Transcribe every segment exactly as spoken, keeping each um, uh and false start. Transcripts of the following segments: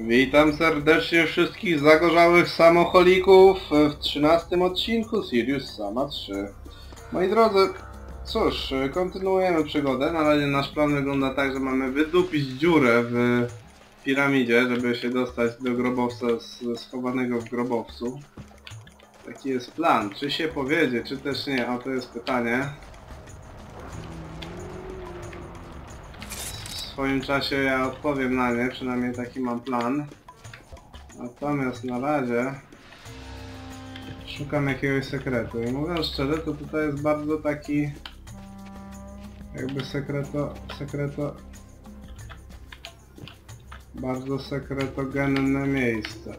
Witam serdecznie wszystkich zagorzałych samocholików w trzynastym odcinku Serious Sama trzy. Moi drodzy, cóż, kontynuujemy przygodę. Na razie nasz plan wygląda tak, że mamy wydupić dziurę w piramidzie, żeby się dostać do grobowca schowanego w grobowcu. Taki jest plan. Czy się powiedzie, czy też nie? A to jest pytanie. W swoim czasie ja odpowiem na nie, przynajmniej taki mam plan. Natomiast na razie szukam jakiegoś sekretu. I mówiąc szczerze, to tutaj jest bardzo taki jakby sekreto... sekreto... bardzo sekretogenne miejsce.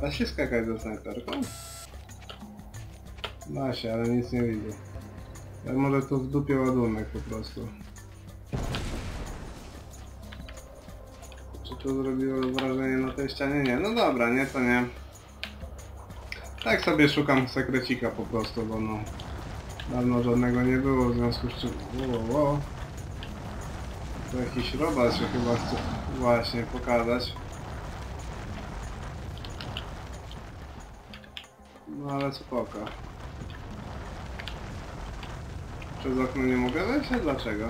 Da się skakać ze snajperką? Da się, ale nic nie widzę. Ja może to w dupie ładunek po prostu. Czy to zrobiło wrażenie na tej ścianie? Nie. No dobra, nie to nie. Tak sobie szukam sekrecika po prostu, bo no... Dawno żadnego nie było, w związku z czym... O, o. To jakiś robot się chyba chce właśnie pokazać. No ale spoko. Przez okno nie mogę wejść, a dlaczego?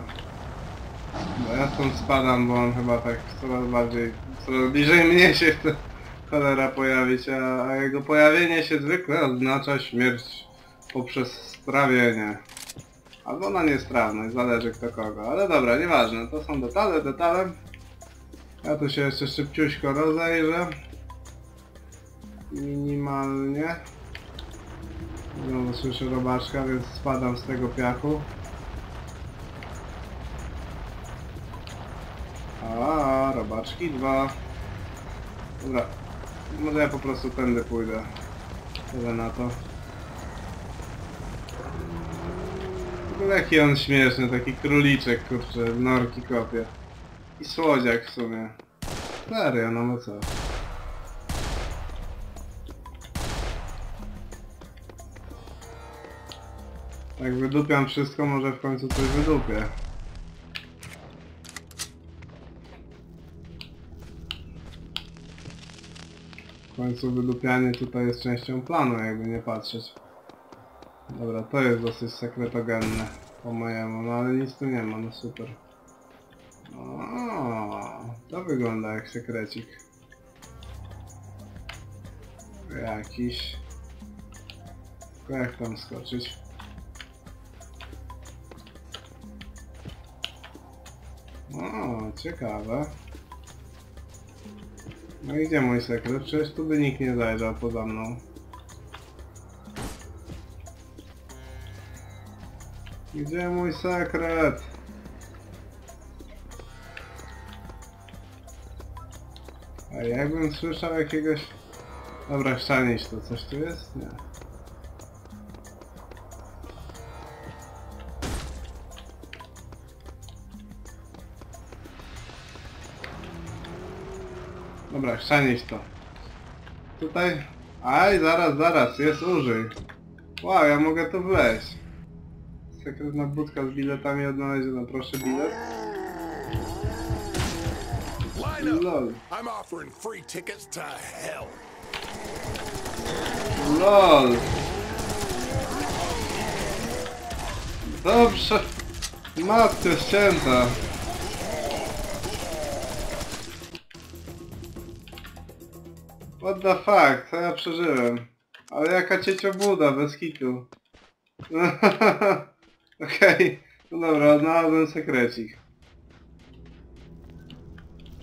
Bo ja stąd spadam, bo on chyba tak coraz bardziej, coraz bliżej mnie się chce cholera pojawić, a, a jego pojawienie się zwykle oznacza śmierć poprzez strawienie. Albo na niestrawność, zależy kto kogo, ale dobra, nieważne, to są detale, detale. Ja tu się jeszcze szybciuśko rozejrzę. Minimalnie. Znowu słyszę robaczka, więc spadam z tego piachu. A, robaczki dwa. Dobra, może ja po prostu tędy pójdę. Tyle na to. W ogóle jaki on śmieszny, taki króliczek, kurczę, norki kopie. I słodziak w sumie. Serio, no bo co? Jak wydupiam wszystko, może w końcu coś wydupię. W końcu wydupianie tutaj jest częścią planu, jakby nie patrzeć. Dobra, to jest dosyć sekretogenne po mojemu, no ale nic tu nie ma, no super. O, to wygląda jak sekrecik. Jakiś. Tylko jak tam skoczyć? O, ciekawe. No i gdzie mój sekret? Przecież tu by nikt nie zajrzał poza mną. Gdzie mój sekret? A jakbym słyszał jakiegoś... Dobra, szanić to. Coś tu jest? Nie. Dobra, chrzanić to. Tutaj... Aj, zaraz, zaraz, jest użyj. Wow, ja mogę tu wleźć. Sekretna budka z biletami odnaleziono. Proszę bilet. Lol. Lol. Dobrze. Matko święta. What the fuck, co ja przeżyłem? Ale jaka cieciobuda, bez kitu. Okej, no dobra, odnalazłem sekrecik.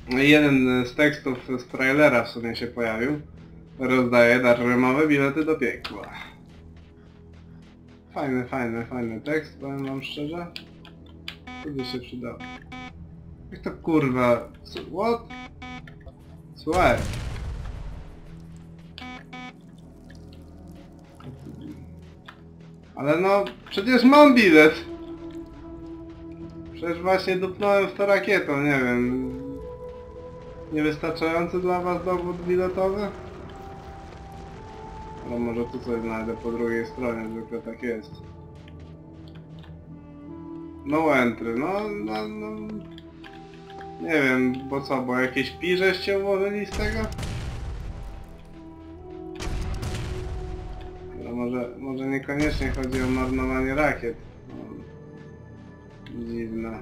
Jeden z tekstów z trailera w sumie się pojawił. Rozdaje darmowe bilety do piekła. Fajny, fajny, fajny tekst, powiem wam szczerze. Będzie się przydał. Jak to kurwa... What? Słuchaj. Ale no, przecież mam bilet! Przecież właśnie dupnąłem w to rakietą, nie wiem... Niewystarczający dla was dowód biletowy? No może tu coś znajdę po drugiej stronie, zwykle tak jest. No entry, no... no, no. Nie wiem, bo co, bo jakieś piżeście ułożyli z tego? No może, może niekoniecznie chodzi o marnowanie rakiet. Dziwne.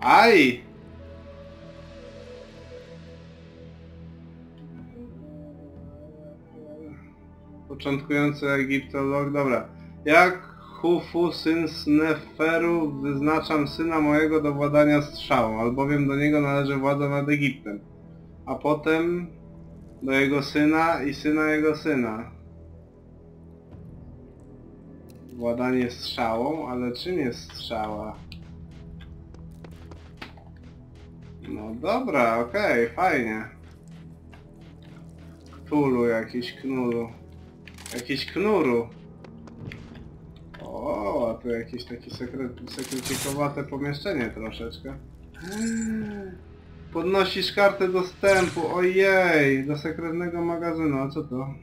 Aj! Początkujący egiptolog, dobra. Jak Hufu, syn Sneferu, wyznaczam syna mojego do władania strzałą, albowiem do niego należy władza nad Egiptem, a potem do jego syna i syna jego syna. Władanie strzałą, ale czym jest strzała? No dobra, okej, okay, fajnie. Ktulu, jakiś knulu. Jakiś knuru. O, a tu jakieś takie sekrecikowate pomieszczenie troszeczkę. Podnosisz kartę dostępu, ojej, do sekretnego magazynu. A co to?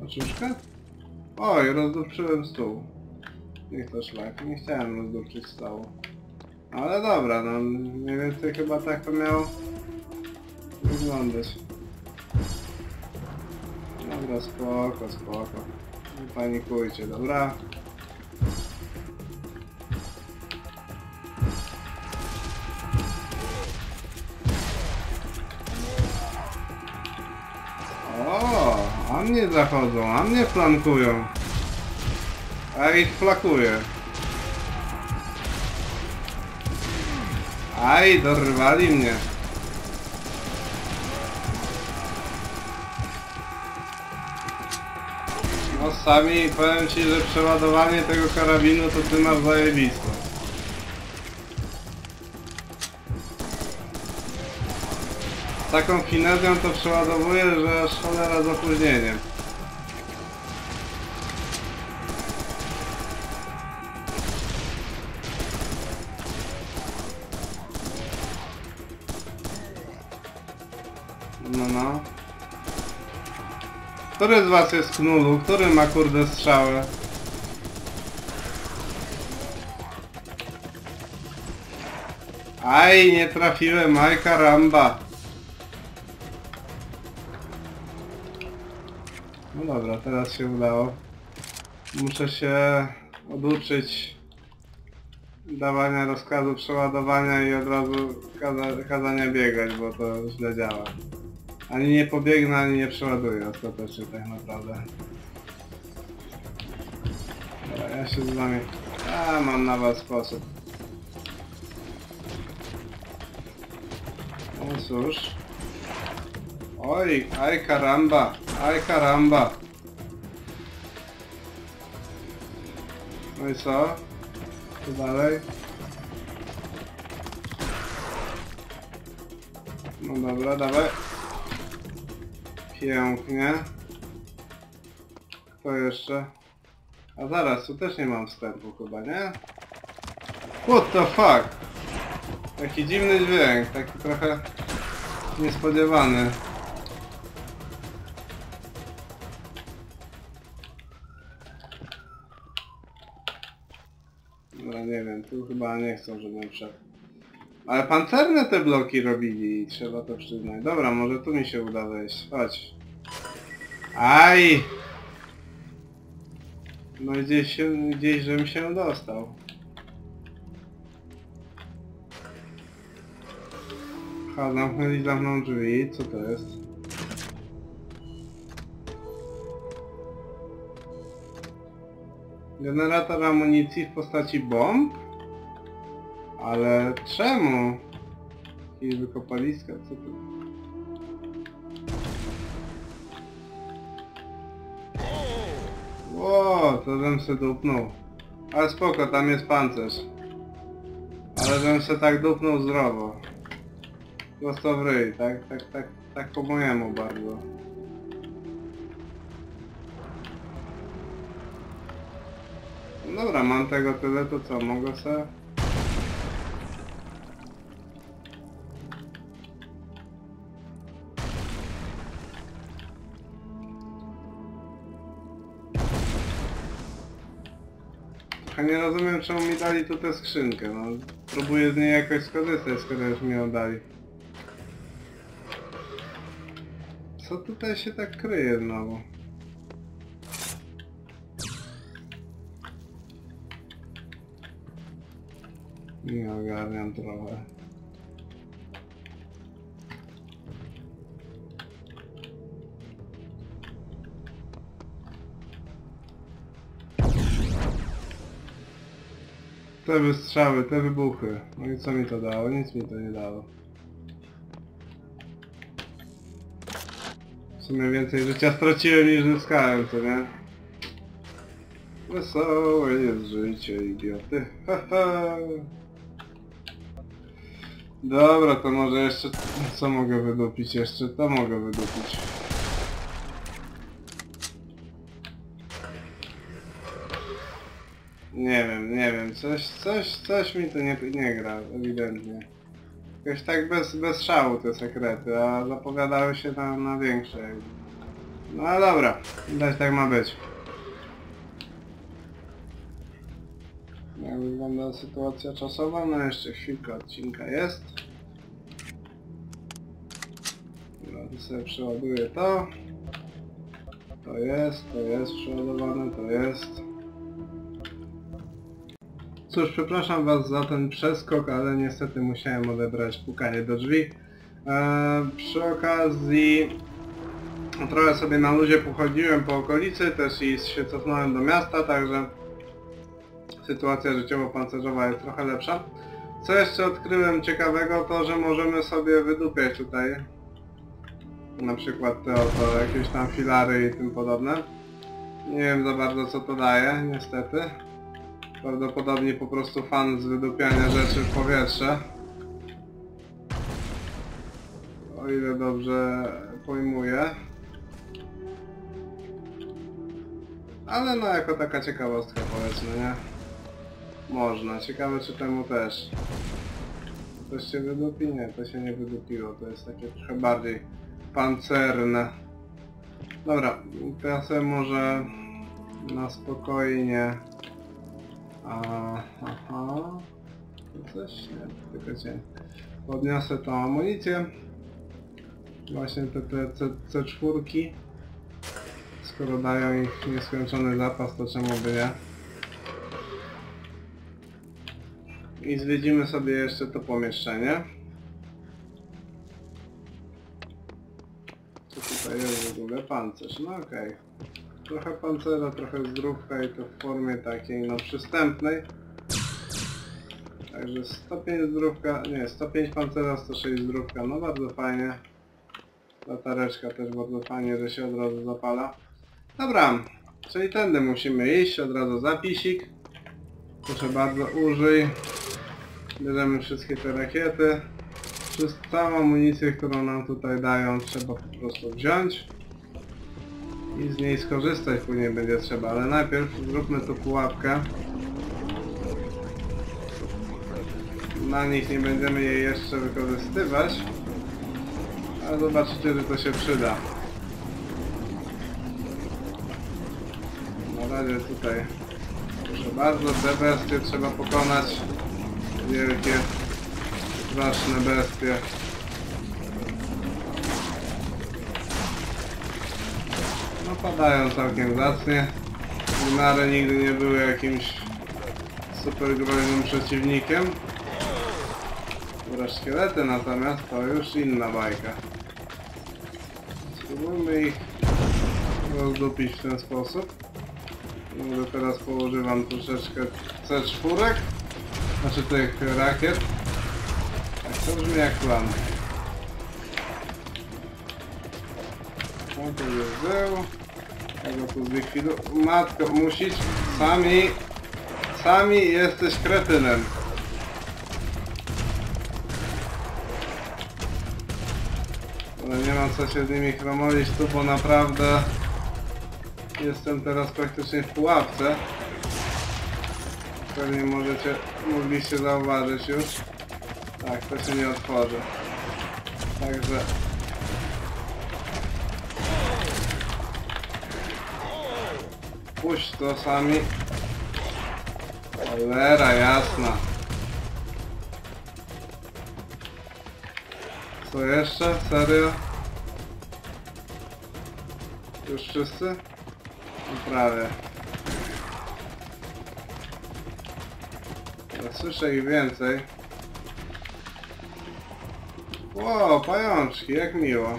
Paczuszka? Oj, rozdupczyłem stół. Niech to szlak, nie chciałem rozdupczyć stołu. Ale dobra, no mniej więcej chyba tak to miało wyglądać. Dobra, spoko, spoko. Nie panikujcie, dobra? O, a mnie zachodzą, a mnie flankują. A ich flakuję. Aj, dorwali mnie. No sami powiem ci, że przeładowanie tego karabinu to ty masz zajebiste. Z taką finezją to przeładowuję, że aż cholera z opóźnieniem. No no. Który z was jest knulu? Który ma kurde strzały? Aj, nie trafiłem, aj karamba. No dobra, teraz się udało. Muszę się oduczyć dawania rozkazu przeładowania i od razu kaza kazania biegać, bo to źle działa. Ani nie pobiegnę, ani nie przeładuję ostatecznie tak naprawdę. Dobra, ja się z wami... A, mam na was sposób. No cóż. Oj, aj karamba, aj karamba. No i co? Co dalej? No dobra, dawaj. Pięknie. Kto jeszcze? A zaraz, tu też nie mam wstępu chyba, nie? What the fuck? Taki dziwny dźwięk, taki trochę niespodziewany. Dobra, nie wiem, tu chyba nie chcą, żebym wszedł. Ale pancerne te bloki robili i trzeba to przyznać. Dobra, może tu mi się uda wejść. Chodź. Aj! No gdzieś, gdzieś żebym się dostał. Ha, zamknęli za mną drzwi. Co to jest? Generator amunicji w postaci bomb? Ale czemu? Jakieś wykopaliska, co tu? Ło, to żem se dupnął. Ale spoko, tam jest pancerz. Ale żem se tak dupnął zdrowo. Prosto w ryj, tak? Tak, tak, tak po mojemu bardzo. Dobra, mam tego tyle, to co? Mogę se... Ja nie rozumiem, czemu mi dali tu tę skrzynkę, no. Próbuję z niej jakoś skorzystać, skoro już mi ją dali. Co tutaj się tak kryje znowu? Nie ogarniam trochę. Te wystrzały, te wybuchy. No i co mi to dało? Nic mi to nie dało. W sumie więcej życia straciłem niż zyskałem, co nie? Wesołe jest życie, idioty. Ha, ha. Dobra, to może jeszcze... Co mogę wydupić jeszcze? To mogę wydupić. Nie wiem, nie wiem, coś, coś, coś mi to nie, nie gra, ewidentnie. Jakoś tak bez, bez szału te sekrety, a zapowiadały się na, na większe. No ale dobra, widać tak ma być. Jak wygląda sytuacja czasowa? No jeszcze chwilka odcinka jest. Teraz sobie przeładuję to. To jest, to jest przeładowane, to jest. Cóż, przepraszam was za ten przeskok, ale niestety musiałem odebrać pukanie do drzwi. Eee, przy okazji trochę sobie na luzie pochodziłem po okolicy, też i się cofnąłem do miasta, także sytuacja życiowo-pancerzowa jest trochę lepsza. Co jeszcze odkryłem ciekawego, to że możemy sobie wydupiać tutaj na przykład te oto jakieś tam filary i tym podobne. Nie wiem za bardzo co to daje, niestety. Prawdopodobnie po prostu fan z wydupiania rzeczy w powietrze. O ile dobrze pojmuję. Ale no jako taka ciekawostka powiedzmy, nie? Można. Ciekawe czy temu też. Coś się wydupi? Nie, to się nie wydupiło. To jest takie trochę bardziej pancerne. Dobra, teraz sobie może na spokojnie... Aha, aha. Coś? Nie, tylko cię. Podniosę tą amunicję. Właśnie te, te, te C cztery. Skoro dają ich nieskończony zapas, to czemu by nie? I zwiedzimy sobie jeszcze to pomieszczenie. Co tutaj jest w ogóle? Pancerz, no okej. Okay. Trochę pancera, trochę zdrówka i to w formie takiej no przystępnej. Także sto pięć zdrówka, nie, sto pięć pancera, sto sześć zdrówka, no bardzo fajnie. Latareczka też bardzo fajnie, że się od razu zapala. Dobra, czyli tędy musimy iść, od razu zapisik. Proszę bardzo, użyj. Bierzemy wszystkie te rakiety. Przez całą amunicję, którą nam tutaj dają, trzeba po prostu wziąć. I z niej skorzystać później będzie trzeba, ale najpierw zróbmy tu pułapkę. Na nich nie będziemy jej jeszcze wykorzystywać, ale zobaczycie, że to się przyda. Na razie tutaj, proszę bardzo, te bestie trzeba pokonać. Wielkie, straszne bestie. Padają całkiem zacnie. Gnary nigdy nie były jakimś super groźnym przeciwnikiem. Dobra, szkielety natomiast to już inna bajka. Spróbujmy ich rozdupić w ten sposób. Może teraz położywam troszeczkę C cztery. Znaczy tych rakiet. Tak to brzmi jak plan. On tu jest zeł. Tego tu zlikwiduję. Matko, musisz sami... Sami jesteś kretynem. Ale nie mam co się z nimi chromolić tu, bo naprawdę... Jestem teraz praktycznie w pułapce. Pewnie możecie... Mogliście zauważyć już. Tak, to się nie otworzy. Także... Puść to sami. Cholera jasna. Co jeszcze? Serio? Już wszyscy? No prawie. Ja słyszę ich więcej. Wow, pajączki, jak miło.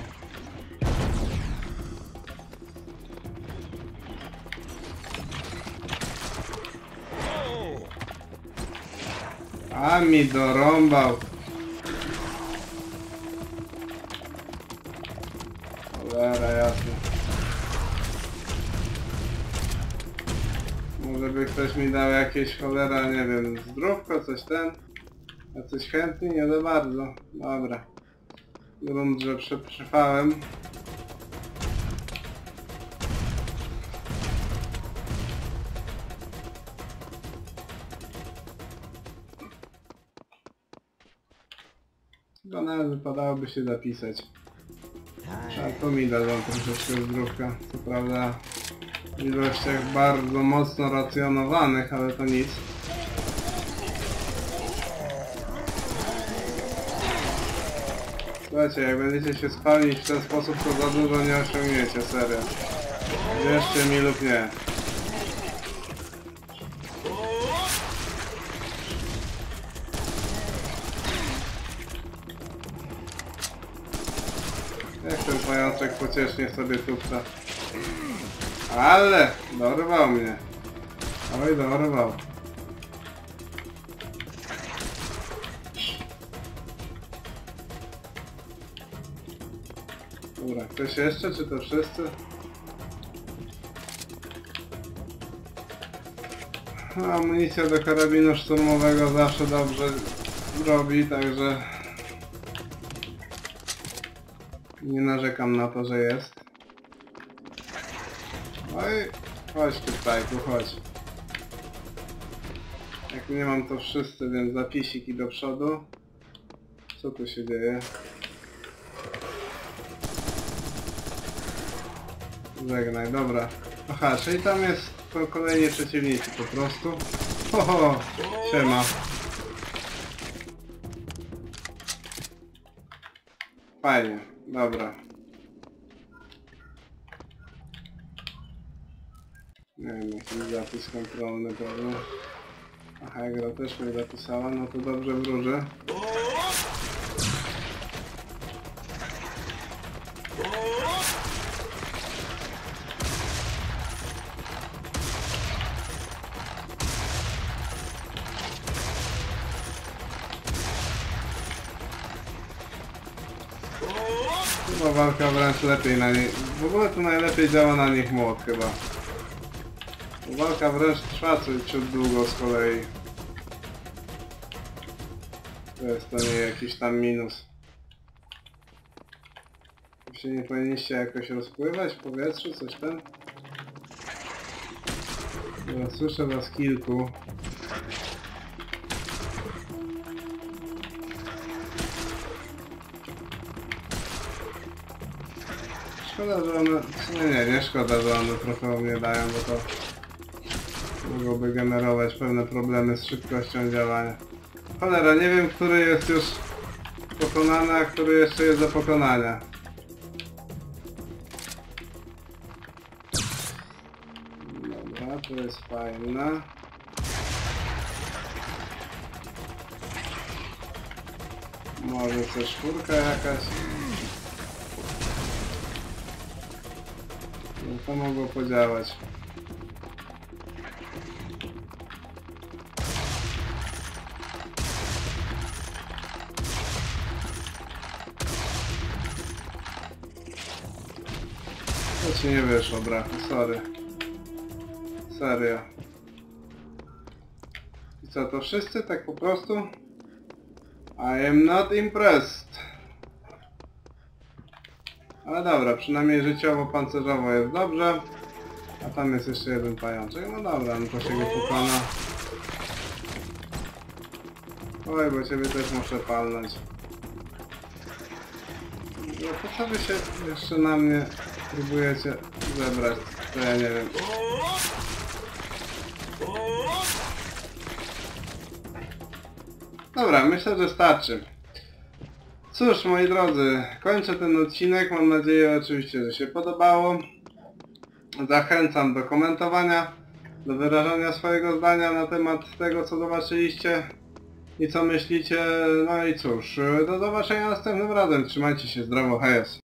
A mi dorąbał. Cholera jasna. Może by ktoś mi dał jakieś, cholera, nie wiem, zdrówko, coś ten. A coś chętny? Nie za bardzo. Dobra. Grunt, że przetrwałem. To nawet wypadałoby się zapisać. A to mi dadzą troszeczkę zdrówka. Co prawda w ilościach bardzo mocno racjonowanych, ale to nic. Słuchajcie, jak będziecie się spalić w ten sposób, to za dużo nie osiągniecie, serio. Wierzcie mi lub nie. Jak ten pajączek pociesznie sobie tupca. Ale! Dorwał mnie. Oj, dorwał. Dobra, ktoś jeszcze, czy to wszyscy? Amunicja do karabinu szturmowego zawsze dobrze robi, także nie narzekam na to, że jest. Oj, chodź tutaj, tu chodź. Jak nie mam to wszyscy, więc zapisiki do przodu. Co tu się dzieje? Żegnaj, dobra. Aha, czyli tam jest to kolejni przeciwnicy po prostu. Oho, siema. Fajnie, dobra. Nie wiem, jakiś zapis kontrolny pewnie. Aha, gra też mnie zapisała, no to dobrze wróżę. Chyba walka wręcz lepiej na nich. W ogóle to najlepiej działa na nich młot chyba. Walka wręcz trwa ciut długo z kolei. To jest to nie jakiś tam minus. Czy się nie powinniście jakoś rozpływać w powietrzu, coś tam? Ja słyszę was kilku. Szkoda, że one... Nie, nie, nie szkoda, że one trochę mnie dają, bo to mogłoby generować pewne problemy z szybkością działania. Cholera, nie wiem, który jest już pokonany, a który jeszcze jest do pokonania. Dobra, to jest fajne. Może coś szkórka jakaś. No to mogło podziałać. To ci nie wyszło, brachu, sorry. Serio. I co, to wszyscy tak po prostu? I am not impressed. Ale dobra, przynajmniej życiowo-pancerzowo jest dobrze. A tam jest jeszcze jeden pajączek. No dobra, no to się go pokona. Oj, bo ciebie też muszę palnąć. No to co wy się jeszcze na mnie próbujecie zebrać? To ja nie wiem. Dobra, myślę, że starczy. Cóż, moi drodzy, kończę ten odcinek. Mam nadzieję oczywiście, że się podobało. Zachęcam do komentowania, do wyrażania swojego zdania na temat tego, co zobaczyliście i co myślicie. No i cóż, do zobaczenia następnym razem. Trzymajcie się zdrowo, hej!